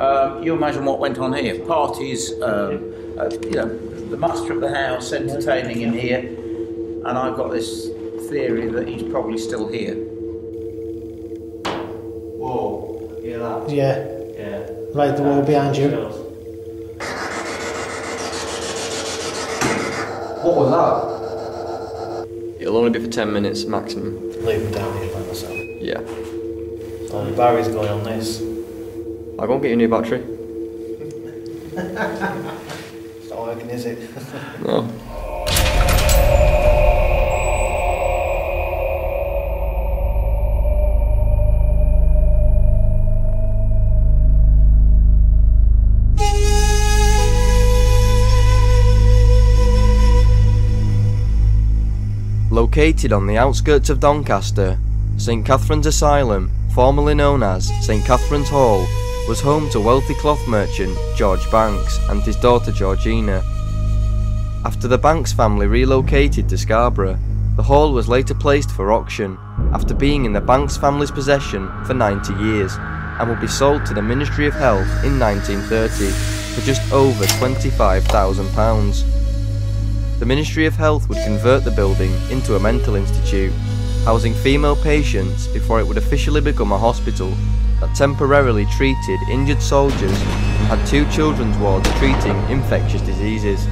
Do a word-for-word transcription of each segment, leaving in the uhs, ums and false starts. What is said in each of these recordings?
um, you imagine what went on here. Parties, um, uh, you know, the master of the house entertaining him here, and I've got this theory that he's probably still here. Whoa, hear that? Yeah. Yeah. Right, the wall behind you. What was that? It'll only be for ten minutes maximum. Leave him down here by myself. Yeah. Only battery's going on this. I'll go and get you a new battery. It's not working, is it? No. Located on the outskirts of Doncaster, St Catherine's Asylum, formerly known as St Catherine's Hall, was home to wealthy cloth merchant George Banks and his daughter Georgina. After the Banks family relocated to Scarborough, the hall was later placed for auction after being in the Banks family's possession for ninety years and would be sold to the Ministry of Health in nineteen thirty for just over twenty-five thousand pounds. The Ministry of Health would convert the building into a mental institute, housing female patients before it would officially become a hospital that temporarily treated injured soldiers and had two children's wards treating infectious diseases.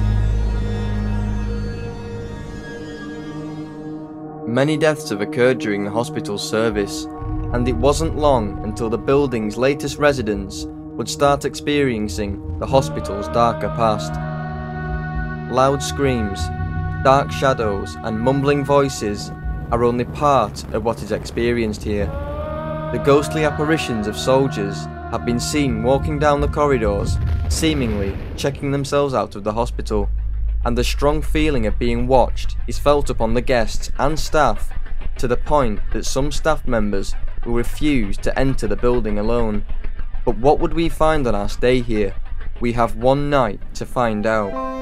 Many deaths have occurred during the hospital's service, and it wasn't long until the building's latest residents would start experiencing the hospital's darker past. Loud screams, dark shadows and mumbling voices are only part of what is experienced here. The ghostly apparitions of soldiers have been seen walking down the corridors, seemingly checking themselves out of the hospital, and the strong feeling of being watched is felt upon the guests and staff, to the point that some staff members will refuse to enter the building alone. But what would we find on our stay here? We have one night to find out.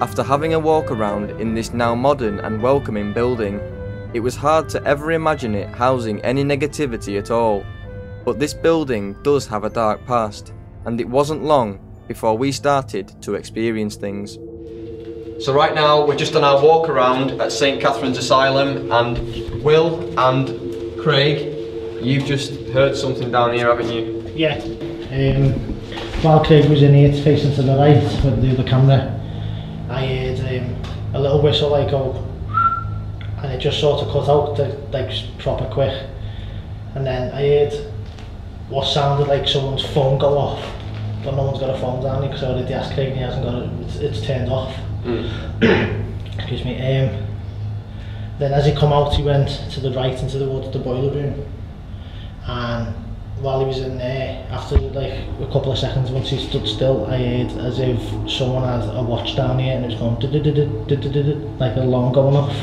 After having a walk around in this now modern and welcoming building, it was hard to ever imagine it housing any negativity at all. But this building does have a dark past, and it wasn't long before we started to experience things. So right now we're just on our walk around at St Catherine's Asylum, and Will and Craig, you've just heard something down here, haven't you? Yeah. Um, while Craig was in here facing to the right with the other camera, I heard um, a little whistle, like oh, and it just sort of cut out, like proper quick. And then I heard what sounded like someone's phone go off, but no one's got a phone down here because I already asked Craig and he hasn't got it, it's, it's turned off. Mm. Excuse me. Um, then as he come out, he went to the right into the wood, the boiler room, and while he was in there, after like a couple of seconds, once he stood still, I heard as if someone has a watch down here and it was going did did did did did like an alarm going off.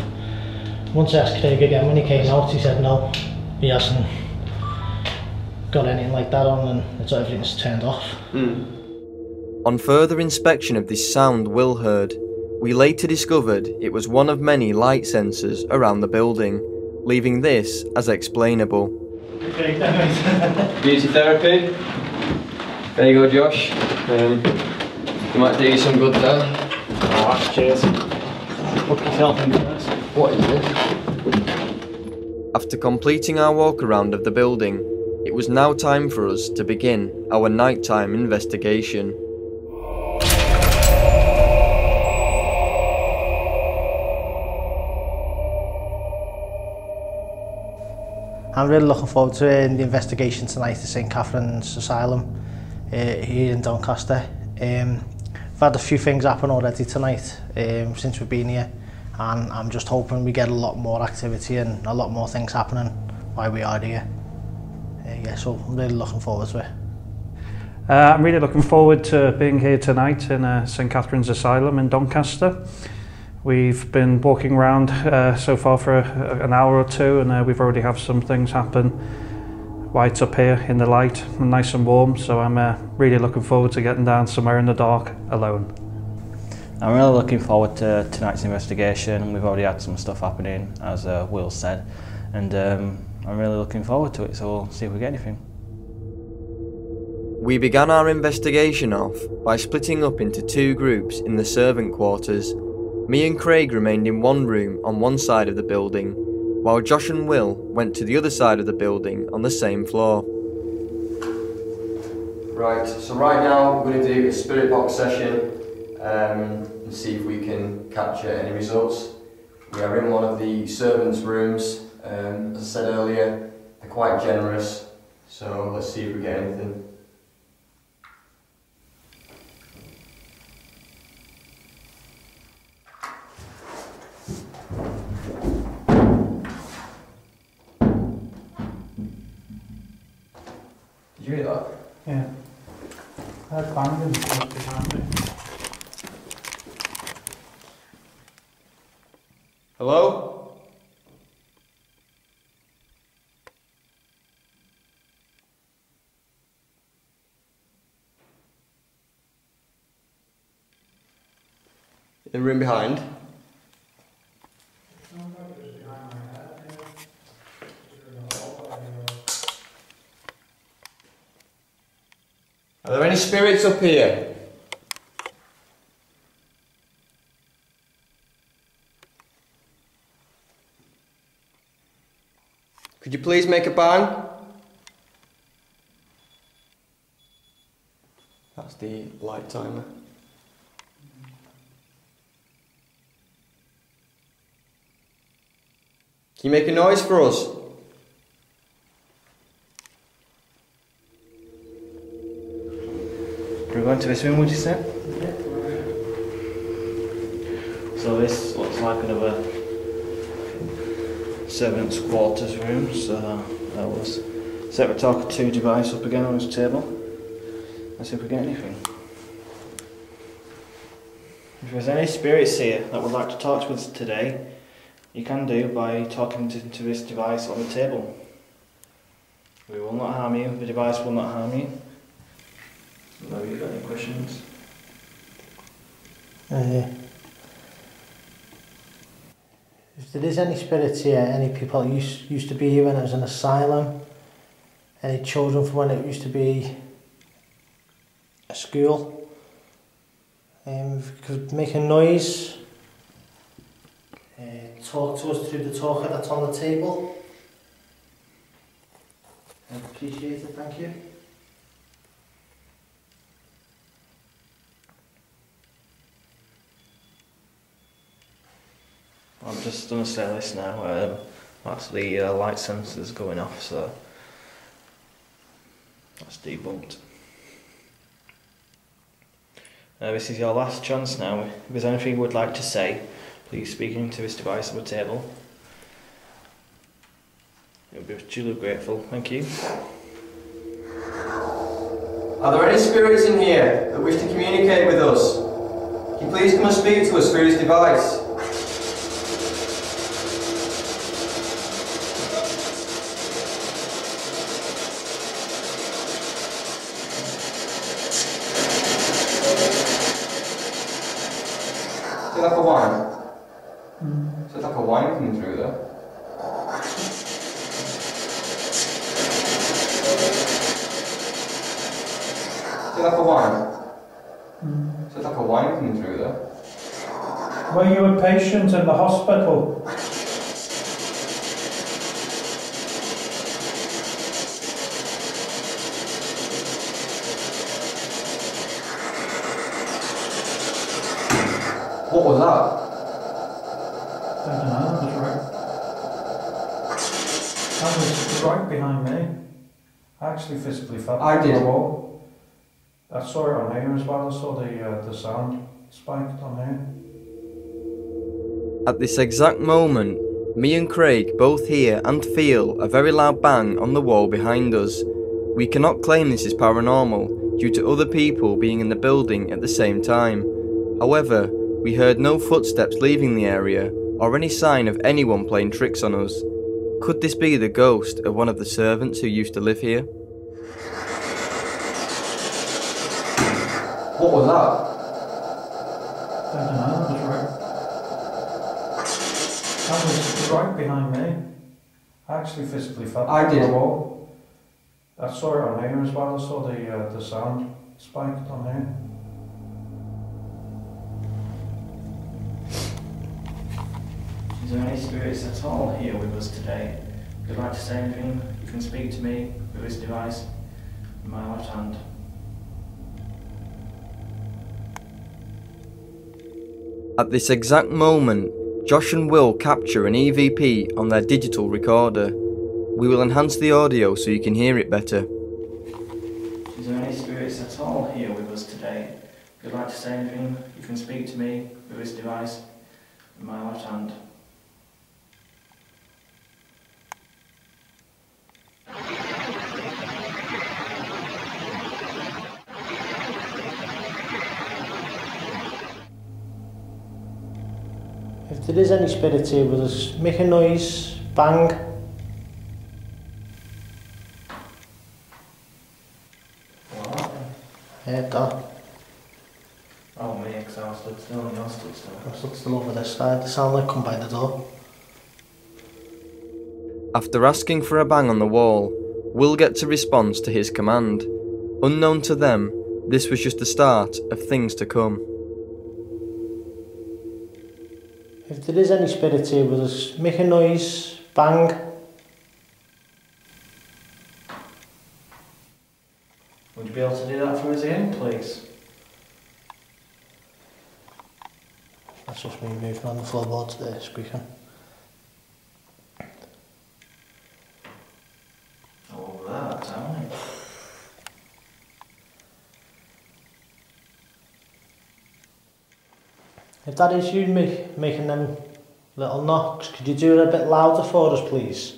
Once I asked Craig again when he came out, he said no, he hasn't got anything like that on, and it's everything's turned off. Mm. On further inspection of this sound Will heard, we later discovered it was one of many light sensors around the building, leaving this as explainable. Beauty therapy. There you go, Josh. Um, you might do you some good there. Alright, cheers. Fuck yourself in first. What is it? After completing our walk around of the building, it was now time for us to begin our nighttime investigation. I'm really looking forward to uh, the investigation tonight at St Catherine's Asylum uh, here in Doncaster. Um, I've had a few things happen already tonight um, since we've been here, and I'm just hoping we get a lot more activity and a lot more things happening while we are here. Uh, yeah, so I'm really looking forward to it. Uh, I'm really looking forward to being here tonight in uh, St Catherine's Asylum in Doncaster. We've been walking around uh, so far for a, an hour or two, and uh, we've already have some things happen right up here in the light, nice and warm, so I'm uh, really looking forward to getting down somewhere in the dark alone. I'm really looking forward to tonight's investigation. We've already had some stuff happening, as uh, Will said, and um, I'm really looking forward to it, so we'll see if we get anything. We began our investigation off by splitting up into two groups in the servant quarters. Me and Craig remained in one room on one side of the building, while Josh and Will went to the other side of the building on the same floor. Right, so right now we're going to do a spirit box session um, and see if we can capture any results. We are in one of the servants' rooms. Um, as I said earlier, they're quite generous, so let's see if we get anything. Did you hear that? Yeah. I had banging stuff behind me. Hello? In the room behind? Are there any spirits up here? Could you please make a bang? That's the light timer. Can you make a noise for us? We're going to this room, would you say? Yeah. So this looks like another servants' quarters room, so that was set the Talker two device up again on his table. Let's see if we get anything. If there's any spirits here that would like to talk to us today, you can do by talking to, to this device on the table. We will not harm you, the device will not harm you. Have you got any questions? Uh, if there is any spirits here, any people that used, used to be here when it was an asylum, any children from when it used to be a school, um, if you could make a noise, uh, talk to us through the talker that's on the table, I'd appreciate it, thank you. I'm just going to say this now, um, that's the uh, light sensors going off, so that's debunked. Uh, this is your last chance now. If there's anything you would like to say, please speak into this device on the table. It would be truly grateful, thank you. Are there any spirits in here that wish to communicate with us? Can you please come and speak to us through this device? Like a wine. Mm. Is it like a wine coming through there? Is it like a wine? Mm. Is it like a wine coming through there? Were you a patient in the hospital? What was that? I don't know, that was right. That was right behind me. I actually physically felt I did. The wall. I saw it on here as well, I saw the, uh, the sound spiked on here. At this exact moment, me and Craig both hear and feel a very loud bang on the wall behind us. We cannot claim this is paranormal due to other people being in the building at the same time. However, we heard no footsteps leaving the area or any sign of anyone playing tricks on us. Could this be the ghost of one of the servants who used to live here? What was that? I don't know, that was right. That was right behind me. I actually physically felt it. I did. The wall. I saw it on here as well. I saw the, uh, the sound spiked on here. Is there any spirits at all here with us today? Would you like to say anything? You can speak to me with this device in my left hand. At this exact moment, Josh and Will capture an E V P on their digital recorder. We will enhance the audio so you can hear it better. Is there any spirits at all here with us today? Would you like to say anything? You can speak to me with this device in my left hand. If there is any spirit here with us, make a noise, bang. What? There it go. Oh me, because I was stood still and I was stood still. I stood still over this side, the sound like come by the door. After asking for a bang on the wall, Will gets a response to his command. Unknown to them, this was just the start of things to come. If there is any spirit here with us, make a noise, bang. Would you be able to do that for us again, please? That's just me moving on the floorboards there, squeaking. Oh, that's howling. If that is you make, making them little knocks, could you do it a bit louder for us, please?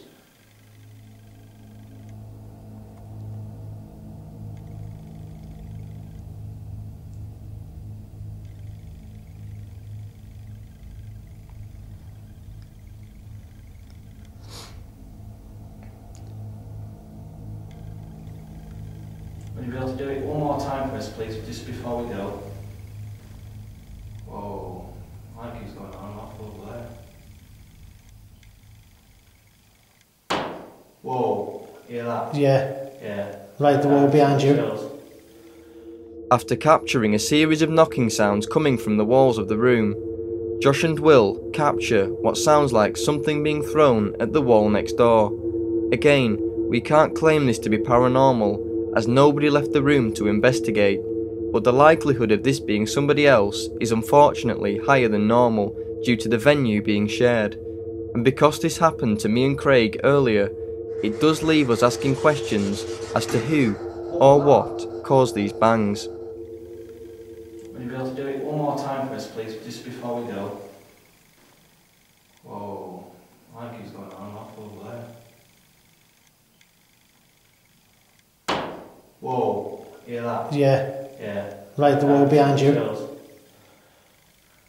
Would you be able to do it one more time for us, please, just before we go? Yeah. Yeah. Right, the wall behind you. After capturing a series of knocking sounds coming from the walls of the room, Josh and Will capture what sounds like something being thrown at the wall next door. Again, we can't claim this to be paranormal as nobody left the room to investigate, but the likelihood of this being somebody else is unfortunately higher than normal due to the venue being shared. And because this happened to me and Craig earlier, it does leave us asking questions as to who or what caused these bangs. Would you be able to do it one more time for us, please, just before we go? Whoa, I think he's going on and off over there. Whoa, hear that? Yeah. Yeah. Right, the wall behind you.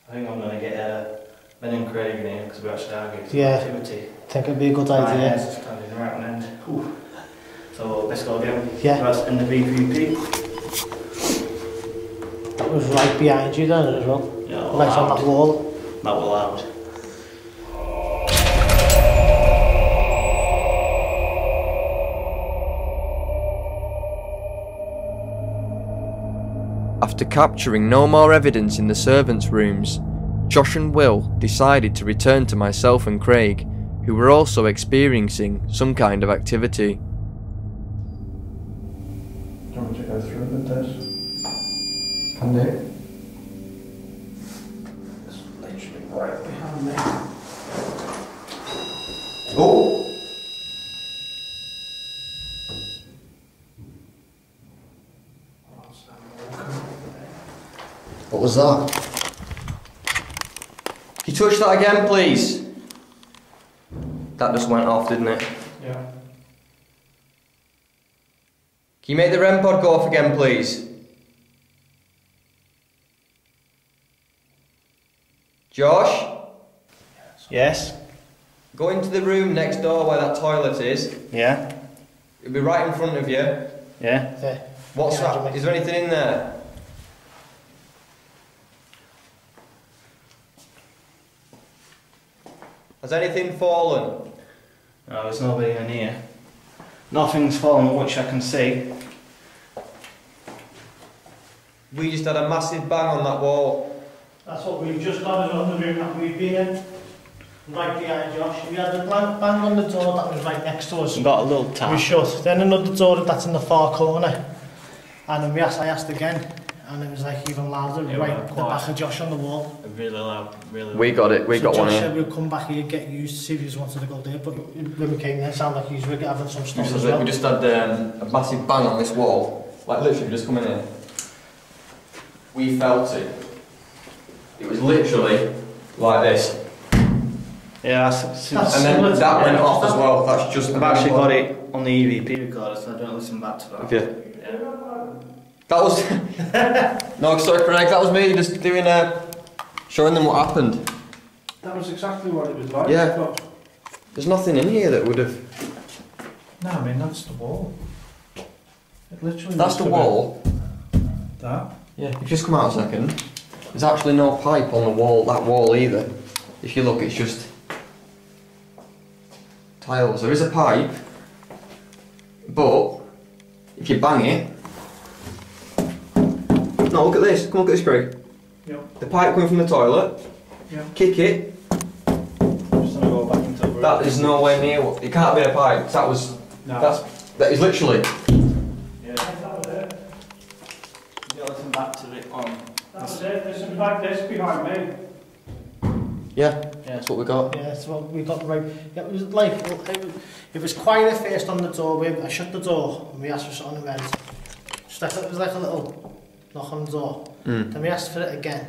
I think I'm going to get a... Ben and Craig in here because we actually argued some activity. I think it'd be a good idea. My hands are standing right on end. Ooh. So let's go again. Yeah. That's in the V P P. That was right behind you then as well. Yeah. Right on that wall. That was loud. After capturing no more evidence in the servants' rooms, Josh and Will decided to return to myself and Craig, who were also experiencing some kind of activity. Do you want me to go through with this? Can do. It's literally right behind me. Oh! What was that? Can you touch that again, please? That just went off, didn't it? Yeah. Can you make the R E M pod go off again, please? Josh? Yes? Go into the room next door where that toilet is. Yeah? It'll be right in front of you. Yeah? There. What's yeah, that? Is there anything in there? Has anything fallen? No, there's nobody in here. Nothing's fallen, which I can see. We just had a massive bang on that wall. That's what we've just had on the room that we've been in. Right behind Josh. We had a bang on the door that was right next to us. We got a little tap. We shut. Then another door that's in the far corner. And then we asked, I asked again, and it was like even louder, yeah, right at the back of Josh on the wall. Really loud, really loud. We got it, we so got Josh one here. Josh said we'll come back here, get used to see if he wanted to go there, but when we came there, it sounded like he was really having some stuff as well. We just had um, a massive bang on this wall. Like literally, we just come in here. We felt it. It was literally like this. Yeah, that's, that's and then that yeah, went off as well. That's just. I've actually got it on the E V P recorder, so I don't listen back to that. Yeah. Yeah. That was. No, sorry, Craig. That was me just doing uh, showing them what happened. That was exactly what it was like. Yeah. But there's nothing in here that would have. No, I mean that's the wall. It literally. That's the wall. That. Yeah. If you just come out a second, there's actually no pipe on the wall. That wall either. If you look, it's just. Tiles. There is a pipe, but if you bang it, no, look at this. Come look at this, Greg. Yep. The pipe coming from the toilet. Yep. Kick it. Just gonna go back into the room. That is nowhere near. It can't be a pipe. That was. No. That's. That is literally. Yeah. That was it. You listen back to it on. That was it. There's something like this behind me. Yeah, yeah, that's what we got. Yeah, that's what we got. Right. It was like it was quiet at first on the doorway. I shut the door and we asked for something and went. Just like, it was like a little knock on the door. Mm. Then we asked for it again.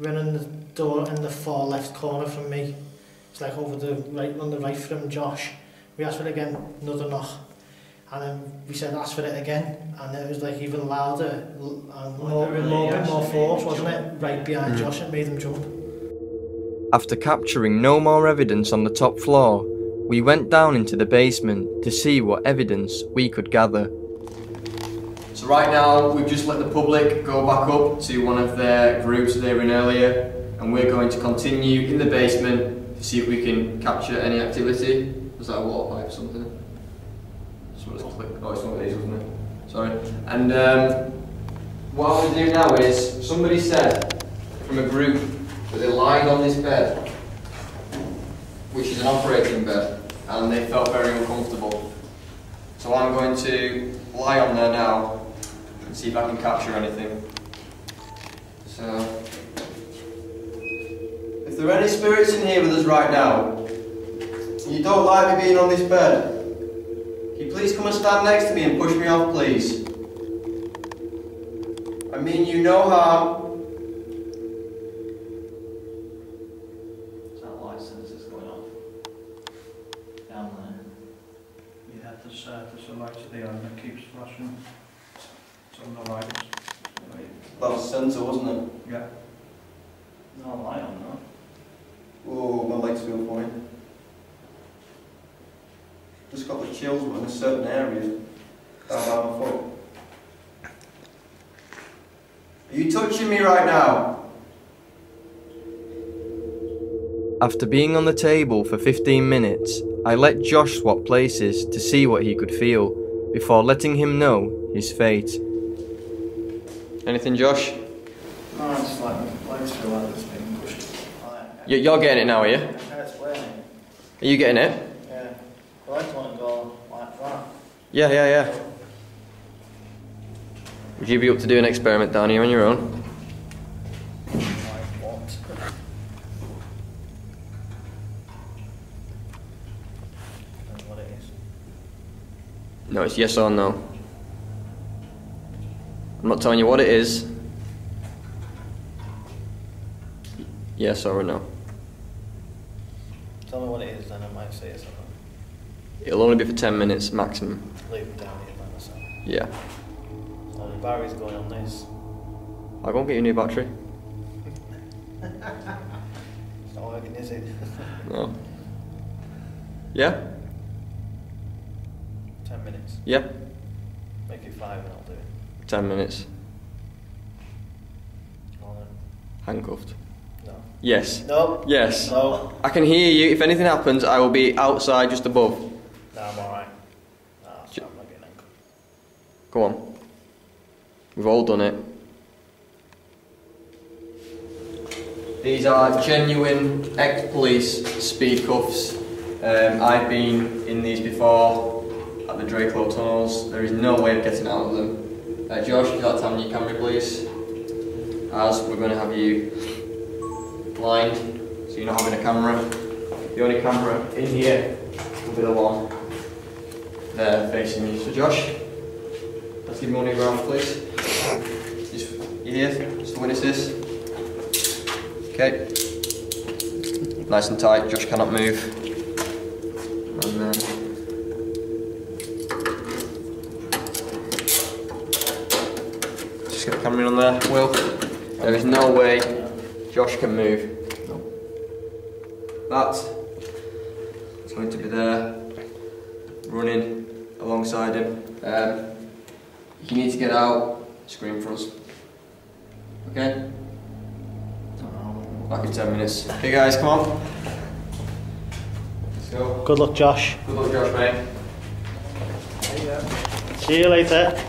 We went in the door in the far left corner from me. It's like over the right on the right from Josh. We asked for it again, another knock, and then we said ask for it again, and it was like even louder and more, really more, more force, wasn't it? Right behind mm. Josh, it made him jump. After capturing no more evidence on the top floor, we went down into the basement to see what evidence we could gather. So right now, we've just let the public go back up to one of their groups they were in earlier, and we're going to continue in the basement to see if we can capture any activity. Was that a water pipe or something? Just want to click. Oh, it's one of these, wasn't it? Sorry. And um, what I'm going to do now is, somebody said from a group but they lied on this bed, which is an operating bed, and they felt very uncomfortable. So I'm going to lie on there now and see if I can capture anything. So, if there are any spirits in here with us right now, and you don't like me being on this bed, can you please come and stand next to me and push me off, please? I mean you no harm. That was sensor, wasn't it? Yeah. No, I'm lying on that. Oh, my legs feel fine. Just got the chills in a certain area. Down my foot. Are you touching me right now? After being on the table for fifteen minutes, I let Josh swap places to see what he could feel, before letting him know his fate. Anything, Josh? No, I just like my legs feel like it's being pushed. You're getting it now, are you? Yeah, it's burning. Are you getting it? Yeah. My legs want to go like that. Yeah, yeah, yeah. Would you be up to do an experiment down here on your own? Like what? That's what it is. No, it's yes or no. I'm not telling you what it is. Yes or no. Tell me what it is, then I might say it's not. It'll only be for ten minutes maximum. Leave it down here by myself. Yeah. So the battery's going on this. I'll go and get you a new battery. working, is it? No. Yeah? Ten minutes. Yeah. Make it five and I'll do it. Ten minutes. Go on then. Handcuffed. No. Yes. No. Yes. No. I can hear you. If anything happens, I will be outside just above. No, I'm alright. No, I'm not getting handcuffed. Go on. We've all done it. These are genuine ex-police speed cuffs. Um, I've been in these before at the Drake Hall tunnels. There is no way of getting out of them. Uh, Josh, you've got to have your camera, please. As we're going to have you blind, so you're not having a camera. The only camera in here will be the one there facing you. So, Josh, let's give me one of your rounds, please. Just your ears, just to witness this. Okay, nice and tight, Josh cannot move. And then... just get the camera in on there, Will. There is no way Josh can move. No. That is going to be there, running alongside him. Um, if you need to get out, scream for us. Okay? Back in ten minutes. Okay guys, come on. Let's go. Good luck, Josh. Good luck, Josh, mate. There you go. See you later.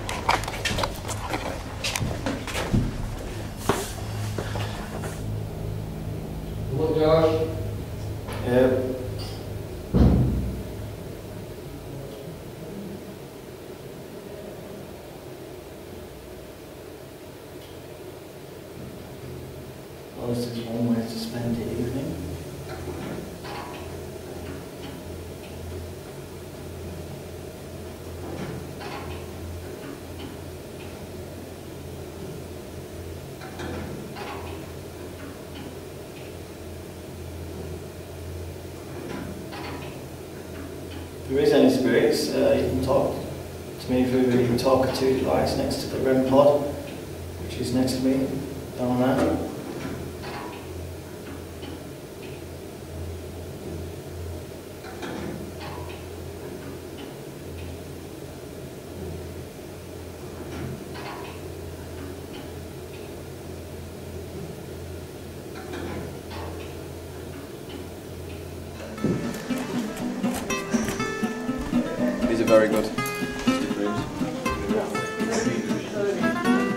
Good luck, Josh. Yeah. This is one way to spend the evening. If there is any spirits, uh, you can talk to me through the Talker two device next to the R E M pod, which is next to me, down there. Very good.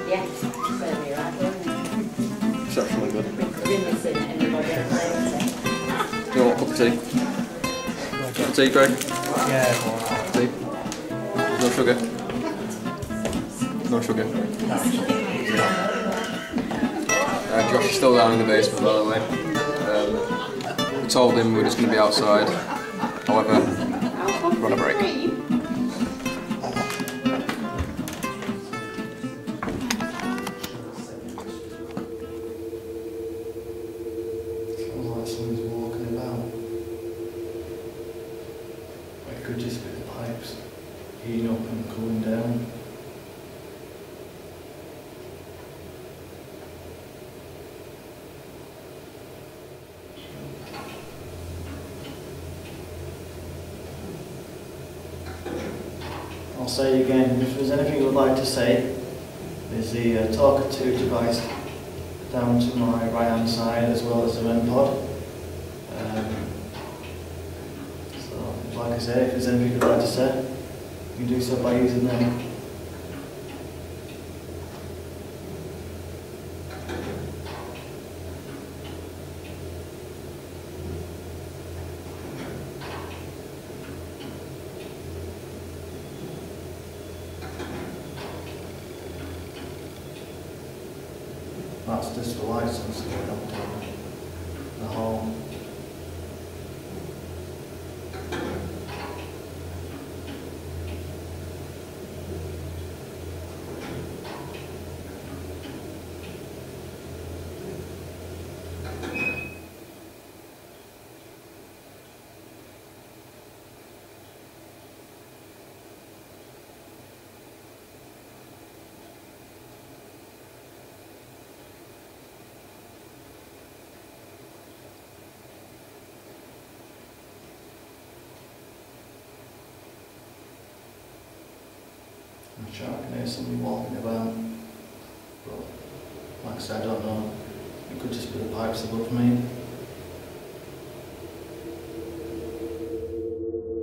Yes, certainly right. Exceptionally good. You're missing anybody else. You want a cup of tea? A cup of tea, Greg? Yeah. Tea? No sugar? No sugar? Uh, Josh is still down in the basement, by the way. Um, we told him we were just going to be outside. However, we're on a break. I'll say again, if there's anything you would like to say, there's the uh, Talker two device down to my right hand side as well as the R E M pod. Um, so, like I say, if there's anything you'd like to say, you can do so by using them. That's just the license to get up the hall. I'm sure I can hear somebody walking about, but like I said, I don't know. It could just be the pipes above me.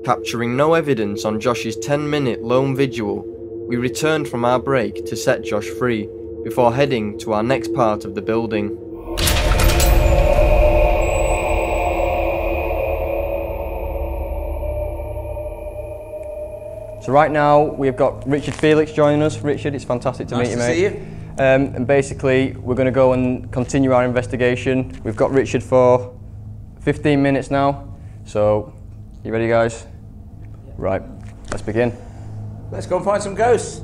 Capturing no evidence on Josh's ten minute lone vigil, we returned from our break to set Josh free, before heading to our next part of the building. So right now we've got Richard Felix joining us. Richard, it's fantastic to meet you, mate. Nice to see you. Um, and basically we're going to go and continue our investigation. We've got Richard for fifteen minutes now, so you ready, guys? Right, let's begin. Let's go and find some ghosts.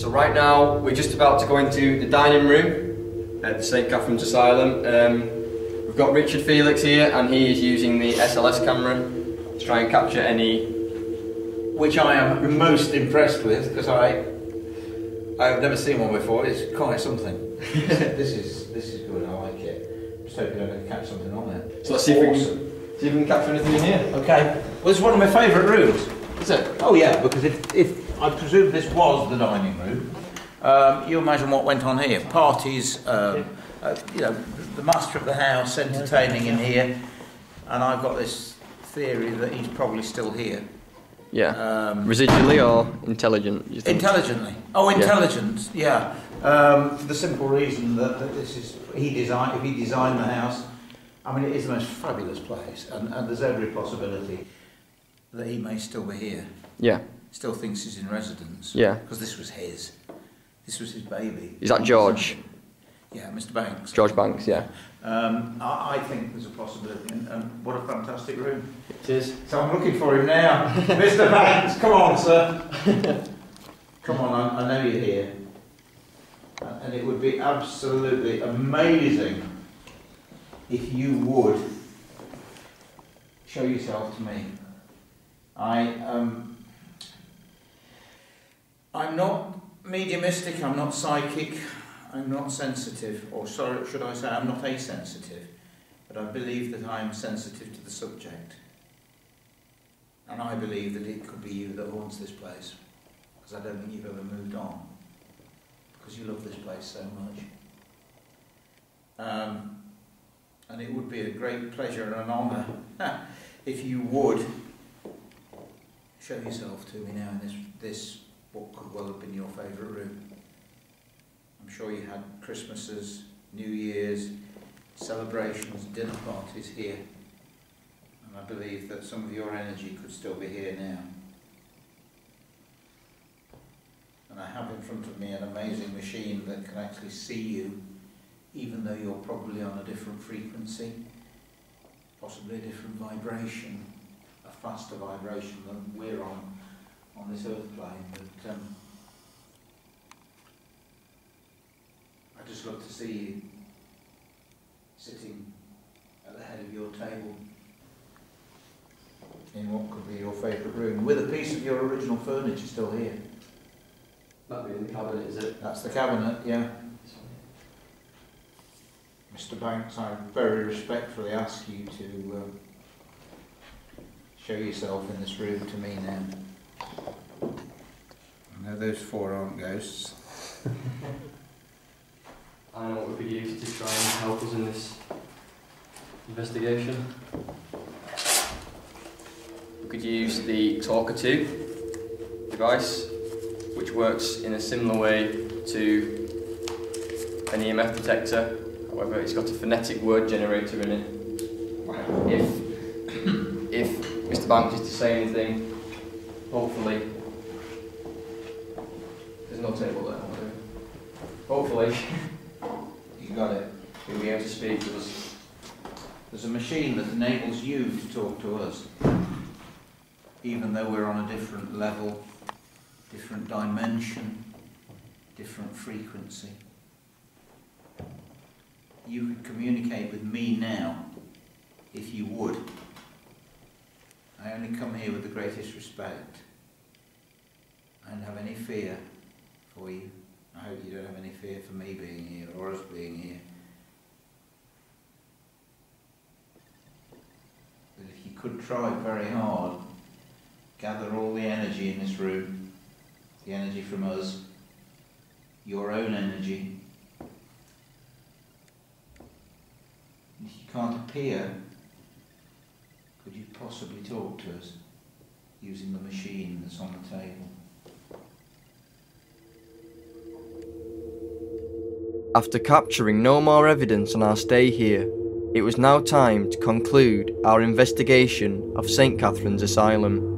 So right now, we're just about to go into the dining room at the St Catherine's Asylum. Um, we've got Richard Felix here, and he is using the S L S camera to try and capture any... Which I am most impressed with, because I, I have never seen one before. It's quite something. this is this is good, I like it. Just hoping I'm going to catch something on there. So let's see, awesome. if can, see if we can capture anything in here. Okay. Well, it's one of my favourite rooms. Is it? Oh yeah, because if, if I presume this was the dining room, um, you imagine what went on here. Parties, um, uh, you know, the master of the house entertaining in here, and I've got this theory that he's probably still here. Yeah. Um, Residually or intelligent? You think? Intelligently. Oh, intelligent. Yeah. yeah. Um, for the simple reason that, that this is he designed. If he designed the house, I mean, it is the most fabulous place, and, and there's every possibility that he may still be here. Yeah. Still thinks he's in residence. Yeah. Because this was his. This was his baby. Is that George? Yeah, Mister Banks. George Banks, yeah. Um, I, I think there's a possibility, and, and what a fantastic room. It is. So I'm looking for him now. Mister Banks, come on, sir. Come on, I, I know you're here. And it would be absolutely amazing if you would show yourself to me. I, um, I'm not mediumistic, I'm not psychic, I'm not sensitive, or sorry, should I say I'm not asensitive, but I believe that I am sensitive to the subject. And I believe that it could be you that haunts this place, because I don't think you've ever moved on, because you love this place so much. Um, and it would be a great pleasure and an honour if you would show yourself to me now in this, this what could well have been your favourite room. I'm sure you had Christmases, New Year's, celebrations, dinner parties here. And I believe that some of your energy could still be here now. And I have in front of me an amazing machine that can actually see you, even though you're probably on a different frequency, possibly a different vibration. A faster vibration than we're on on this earth plane, but um, I just love to see you sitting at the head of your table in what could be your favourite room, with a piece of your original furniture still here. That'd be the cabinet, is it? That's the cabinet, yeah. Mister Banks, I very respectfully ask you to um, show yourself in this room to me now. I know those four aren't ghosts. I know what would be used to try and help us in this investigation. We could use the Talker two device, which works in a similar way to an E M F detector, however it's got a phonetic word generator in it. If Mister Banks is to say anything, hopefully, there's no table there, hopefully, you got it, you'll be able to speak to us. There's a machine that enables you to talk to us, even though we're on a different level, different dimension, different frequency. You could communicate with me now, if you would. I only come here with the greatest respect. I don't have any fear for you. I hope you don't have any fear for me being here or us being here. But if you could try very hard, gather all the energy in this room the energy from us, your own energy. If you can't appear, could you possibly talk to us using the machine that's on the table? After capturing no more evidence on our stay here, it was now time to conclude our investigation of St Catherine's Asylum.